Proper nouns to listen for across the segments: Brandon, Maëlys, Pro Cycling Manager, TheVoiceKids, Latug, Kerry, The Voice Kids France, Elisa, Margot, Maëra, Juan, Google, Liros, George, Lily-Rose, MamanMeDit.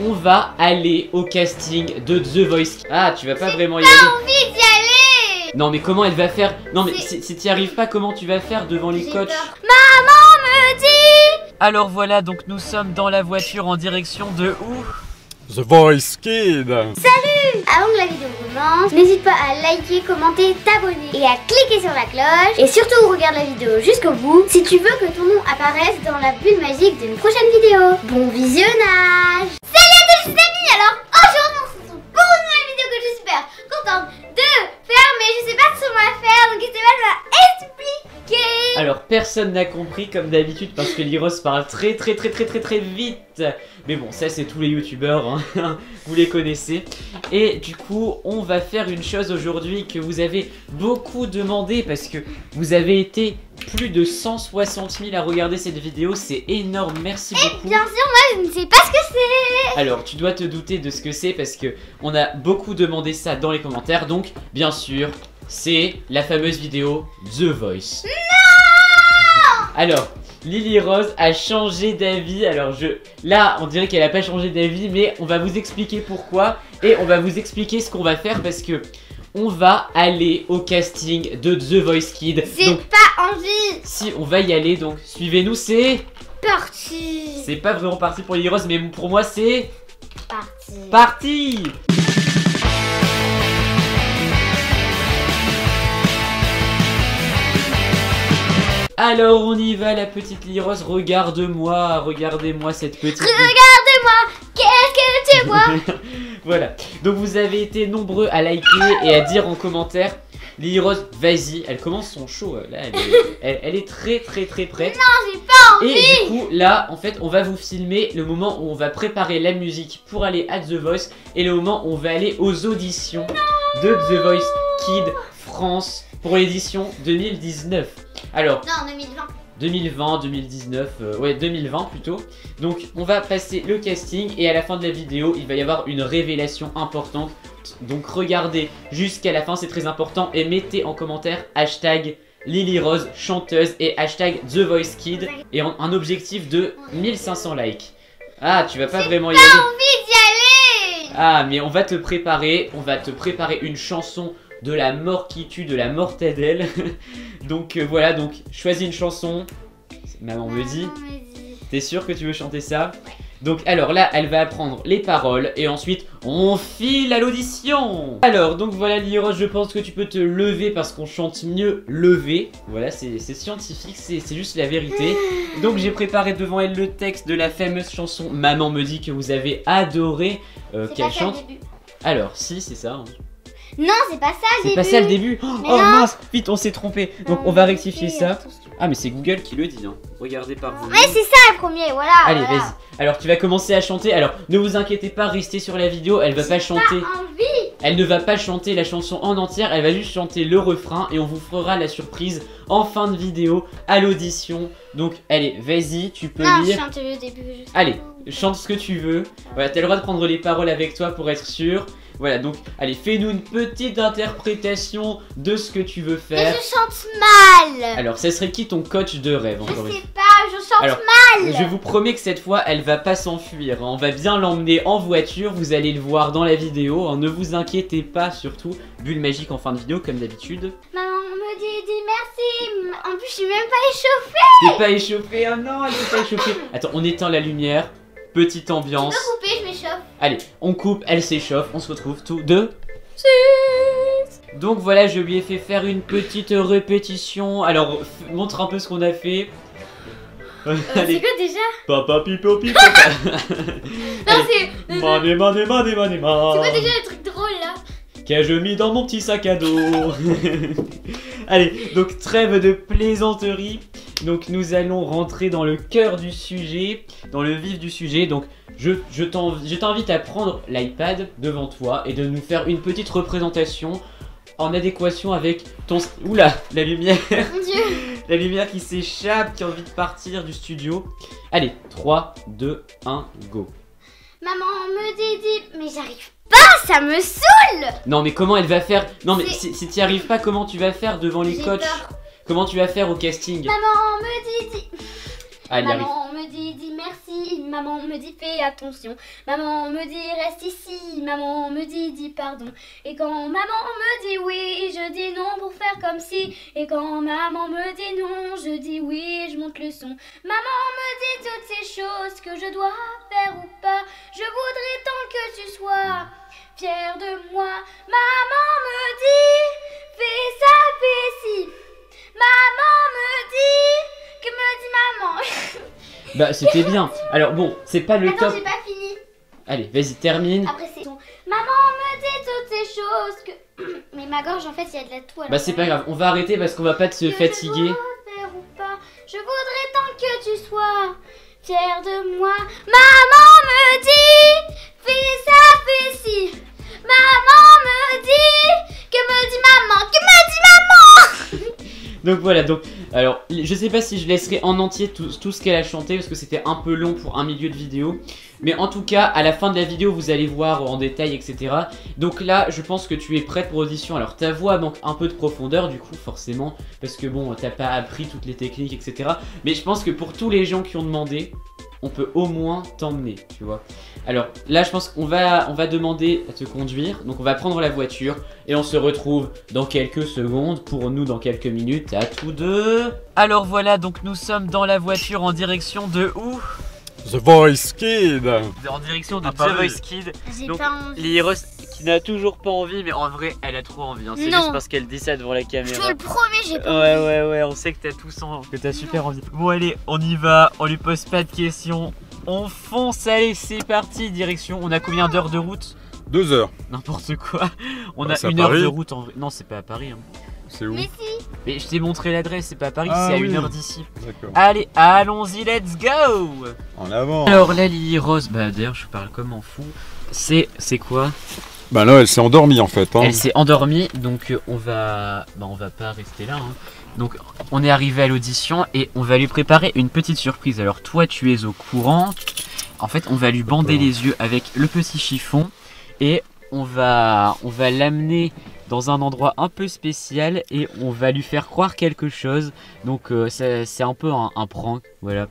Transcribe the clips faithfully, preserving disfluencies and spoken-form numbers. On va aller au casting de The Voice. Ah, tu vas pas vraiment y aller. J'ai pas envie d'y aller. Non mais comment elle va faire? Non mais si, si t'y arrives pas, comment tu vas faire devant les coachs? Maman me dit. Alors voilà, donc nous sommes dans la voiture en direction de où? The Voice Kids. Salut! Avant que la vidéo commence, n'hésite pas à liker, commenter, t'abonner et à cliquer sur la cloche. Et surtout, regarde la vidéo jusqu'au bout si tu veux que ton nom apparaisse dans la bulle magique d'une prochaine vidéo. Bon visionnage! Salut à tous les amis! Alors aujourd'hui, on se retrouve pour une nouvelle vidéo que je suis super contente de faire, mais je sais pas ce qu'on va faire, donc n'hésitez pas à expliquer. Alors personne n'a compris comme d'habitude parce que Liros parle très très très très très très vite. Mais bon, ça c'est tous les youtubeurs, hein. Vous les connaissez. Et du coup, on va faire une chose aujourd'hui que vous avez beaucoup demandé parce que vous avez été plus de cent soixante mille à regarder cette vidéo, c'est énorme, merci et beaucoup. Et bien sûr, moi je ne sais pas ce que c'est. Alors, tu dois te douter de ce que c'est parce que on a beaucoup demandé ça dans les commentaires. Donc, bien sûr, c'est la fameuse vidéo The Voice. Non! Alors... Lily-Rose a changé d'avis, alors je... Là, on dirait qu'elle a pas changé d'avis, mais on va vous expliquer pourquoi. Et on va vous expliquer ce qu'on va faire parce que... On va aller au casting de The Voice Kids. J'ai pas envie. Si, on va y aller, donc suivez-nous, c'est... Parti. C'est pas vraiment parti pour Lily-Rose, mais pour moi c'est... Parti. Parti. Alors on y va la petite Liros, regarde-moi, regardez-moi cette petite... Regardez-moi, qu'est-ce que tu vois? Voilà, donc vous avez été nombreux à liker et à dire en commentaire, Liros, vas-y, elle commence son show, là, elle est, elle, elle est très très très prête. Non, j'ai pas envie. Et du coup, là, en fait, on va vous filmer le moment où on va préparer la musique pour aller à The Voice et le moment où on va aller aux auditions non de The Voice Kids France pour l'édition deux mille dix-neuf. Alors, non, deux mille vingt. deux mille vingt, deux mille dix-neuf, euh, ouais, deux mille vingt plutôt. Donc, on va passer le casting et à la fin de la vidéo, il va y avoir une révélation importante. Donc, regardez jusqu'à la fin, c'est très important. Et mettez en commentaire hashtag Lily-Rose chanteuse et hashtag The Voice Kid. Et en, un objectif de mille cinq cents likes. Ah, tu vas pas vraiment y aller. J'ai pas envie d'y aller. Ah, mais on va te préparer, on va te préparer une chanson de la mort qui tue, de la mortadelle. Donc euh, voilà, donc choisis une chanson. Maman me dit. T'es sûr que tu veux chanter ça? Ouais. Donc alors là, elle va apprendre les paroles et ensuite on file à l'audition. Alors donc voilà Liros, je pense que tu peux te lever parce qu'on chante mieux lever. Voilà, c'est scientifique, c'est juste la vérité. Donc j'ai préparé devant elle le texte de la fameuse chanson Maman me dit que vous avez adoré euh, qu'elle chante. Alors si, c'est ça. Hein. Non, c'est pas ça le début. C'est pas ça le début. Oh, oh mince, vite, on s'est trompé. Donc on va rectifier ça. Ah mais c'est Google qui le dit, hein. Regardez par vous. Ouais, c'est ça le premier, voilà. Allez, voilà. Vas-y. Alors tu vas commencer à chanter. Alors ne vous inquiétez pas, restez sur la vidéo. Elle va pas chanter. Pas envie. Elle ne va pas chanter la chanson en entière. Elle va juste chanter le refrain et on vous fera la surprise en fin de vidéo à l'audition. Donc allez, vas-y, tu peux non, lire. Chante le début. Allez, chante ce que tu veux. Voilà, t'as le droit de prendre les paroles avec toi pour être sûr. Voilà, donc, allez, fais-nous une petite interprétation de ce que tu veux faire. Mais je chante mal. Alors, ça serait qui ton coach de rêve encore? Je sais pas, je chante Alors, mal. Je vous promets que cette fois, elle va pas s'enfuir. On va bien l'emmener en voiture, vous allez le voir dans la vidéo. Ne vous inquiétez pas, surtout, bulle magique en fin de vidéo, comme d'habitude. Maman me dit, dit merci. En plus, je suis même pas échauffée. T'es pas échauffée, oh non, elle est pas échauffée. Attends, on éteint la lumière. Petite ambiance. Tu peux couper, je m'échauffe. Allez, on coupe, elle s'échauffe, on se retrouve tous deux. Donc voilà, je lui ai fait faire une petite répétition. Alors, montre un peu ce qu'on a fait. Euh, c'est quoi déjà? Papa pipo pipo. Non, c'est... Mané, mané, mané, mané, mané. C'est quoi déjà le truc drôle là? Qu'ai-je mis dans mon petit sac à dos? Allez, donc trêve de plaisanterie. Donc nous allons rentrer dans le cœur du sujet, dans le vif du sujet. Donc je, je t'invite à prendre l'iPad devant toi et de nous faire une petite représentation en adéquation avec ton... Oula, la lumière. Mon Dieu. La lumière qui s'échappe, qui a envie de partir du studio. Allez, trois, deux, un, go. Maman me dit, dit... mais j'arrive pas, ça me saoule. Non mais comment elle va faire? Non mais si, si t'y arrives pas, comment tu vas faire devant les coachs? Peur. Comment tu vas faire au casting? Maman me dit... dit... Ah, elle Maman arrive. me dit, dis merci, maman me dit fais attention, maman me dit reste ici, maman me dit dis pardon. Et quand maman me dit oui, je dis non pour faire comme si. Et quand maman me dit non, je dis oui, je monte le son. Maman me dit toutes ces choses que je dois faire ou pas, je voudrais tant que tu sois fière de moi. Maman me dit fais ça, fais ci. Maman me dit... Que me dit maman? Bah c'était bien. Alors bon, c'est pas le Attends, top. Attends, j'ai pas fini. Allez, vas-y, termine. Après c'est... Maman me dit toutes ces choses que... Mais ma gorge, en fait, il y a de la toux. Bah c'est pas grave, on va arrêter parce qu'on va pas te fatiguer. Je, faire ou pas. Je voudrais tant que tu sois fière de moi. Maman me dit fais ça, fais ci. Maman me dit... Que me dit maman? Que me dit maman? Donc voilà, donc, alors, je sais pas si je laisserai en entier tout, tout ce qu'elle a chanté parce que c'était un peu long pour un milieu de vidéo. Mais en tout cas, à la fin de la vidéo, vous allez voir en détail, et cetera. Donc là, je pense que tu es prête pour l'audition. Alors, ta voix manque un peu de profondeur, du coup, forcément, parce que bon, t'as pas appris toutes les techniques, et cetera. Mais je pense que pour tous les gens qui ont demandé, on peut au moins t'emmener, tu vois. Alors là, je pense qu'on va, on va demander à te conduire. Donc on va prendre la voiture et on se retrouve dans quelques secondes. Pour nous, dans quelques minutes, à tous deux. Alors voilà, donc nous sommes dans la voiture en direction de où? The Voice Kids. En direction de The Voice Kids. J'ai pas envie. Liros qui n'a toujours pas envie, mais en vrai, elle a trop envie. Hein. C'est juste parce qu'elle dit ça devant la caméra. Je te le promets, j'ai pas envie. Ouais, ouais, ouais, on sait que t'as tout sang, que t'as super envie. Bon, allez, on y va. On lui pose pas de questions. On fonce. Allez, c'est parti. Direction. On a combien d'heures de route? Deux heures. N'importe quoi. On bah, a une heure de route en vrai. Non, c'est pas à Paris. Hein. C'est où? Mais si. Mais je t'ai montré l'adresse, c'est pas à Paris, ah, c'est à oui. une heure d'ici. Allez, allons-y, let's go. En avant. Alors la Lily-Rose, bah d'ailleurs je parle comme en fou. C'est quoi? Bah là elle s'est endormie en fait. Hein. Elle s'est endormie, donc euh, on va... Bah on va pas rester là. Hein. Donc on est arrivé à l'audition et on va lui préparer une petite surprise. Alors toi tu es au courant. En fait on va lui bander les yeux avec le petit chiffon. Et on va, on va l'amener... dans un endroit un peu spécial et on va lui faire croire quelque chose. Donc euh, c'est un peu un, un prank, voilà.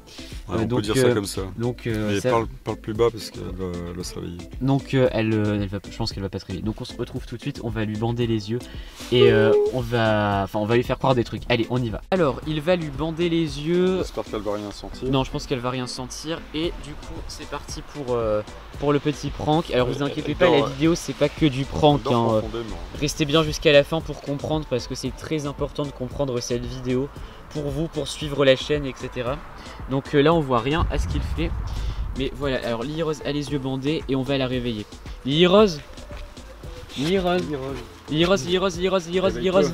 Ouais, euh, on donc, peut dire euh, ça comme ça. Donc, euh, Mais ça... Parle, parle plus bas parce qu'elle va, elle va se réveiller. Donc euh, elle, elle va, je pense qu'elle va pas se réveiller. Donc on se retrouve tout de suite, on va lui bander les yeux et euh, on va, enfin on va lui faire croire des trucs. Allez, on y va. Alors il va lui bander les yeux. J'espère qu'elle va rien sentir. Non, je pense qu'elle va rien sentir et du coup c'est parti pour euh, pour le petit prank. Alors vous inquiétez pas, la vidéo c'est pas que du prank. Hein. Restez bien jusqu'à la fin pour comprendre parce que c'est très important de comprendre cette vidéo pour vous, pour suivre la chaîne, etc. Donc euh, là on voit rien à ce qu'il fait, mais voilà. Alors Lily-Rose a les yeux bandés et on va la réveiller. Lily-Rose, Lily-Rose, Lily-Rose, Lily-Rose, Lily-Rose, Lily-Rose,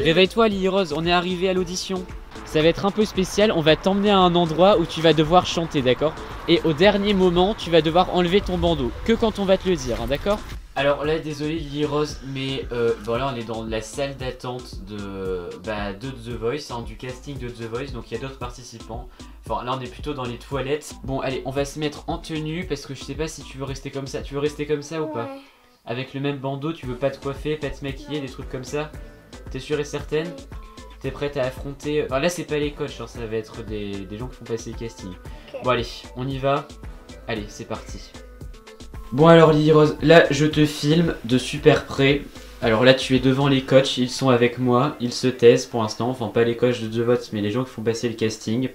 réveille-toi Lily-Rose, on est arrivé à l'audition. Ça va être un peu spécial, on va t'emmener à un endroit où tu vas devoir chanter, d'accord? Et au dernier moment tu vas devoir enlever ton bandeau, que quand on va te le dire, hein, d'accord? Alors là, désolé Lily-Rose, mais euh, voilà, on est dans la salle d'attente de, bah, de The Voice, hein, du casting de The Voice, donc il y a d'autres participants. Enfin, là, on est plutôt dans les toilettes. Bon, allez, on va se mettre en tenue, parce que je sais pas si tu veux rester comme ça. Tu veux rester comme ça ou pas? Avec le même bandeau, tu veux pas te coiffer, pas te maquiller, des trucs comme ça? T'es sûre et certaine? T'es prête à affronter... Enfin, là, c'est pas les coachs, hein, ça va être des, des gens qui font passer les castings. Okay. Bon, allez, on y va. Allez, c'est parti. Bon alors Lily-Rose, là je te filme de super près. Alors là tu es devant les coachs, ils sont avec moi, ils se taisent pour l'instant. Enfin pas les coachs de The Voice, mais les gens qui font passer le casting.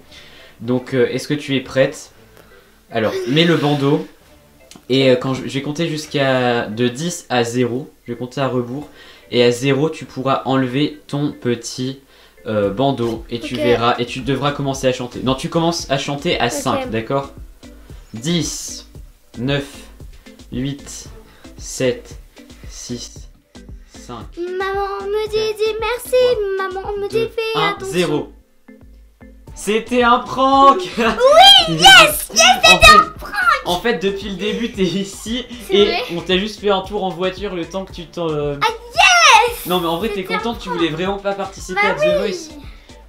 Donc euh, est-ce que tu es prête? Alors mets le bandeau. Et euh, quand je, je vais compter jusqu'à de dix à zéro, je vais compter à rebours. Et à zéro tu pourras enlever ton petit euh, bandeau. Et tu okay. verras, et tu devras commencer à chanter. Non, tu commences à chanter à cinq, okay. D'accord? Dix, neuf, huit, sept, six, cinq. Maman me dit dis merci, maman me dit fais attention. zéro. C'était un prank. Oui, yes, yes, c'était un prank. En fait, depuis le début, t'es ici et on t'a juste fait un tour en voiture le temps que tu t'en... Ah yes. Non mais en vrai, t'es contente, tu voulais vraiment pas participer bah, à The oui. Voice.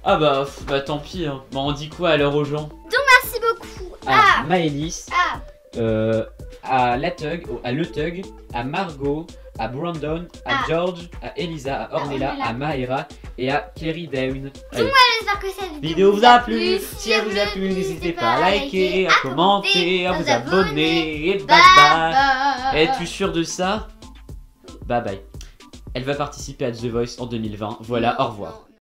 Ah bah, pff, bah tant pis. Hein. Bah on dit quoi alors aux gens? Donc merci beaucoup à ah. Maëlys. Ah. Euh, à Latug, à Latug, à Margot, à Brandon, à ah. George, à Elisa, à Ornella, ah, à Maëra et à Kerry Down. Allez. J'espère que cette vidéo vous a plu. Si elle vous a plu, n'hésitez pas à liker, à commenter, à vous abonner. Et bye bye. Es-tu sûr de ça? Bye bye. Elle va participer à The Voice en deux mille vingt. Voilà, au revoir.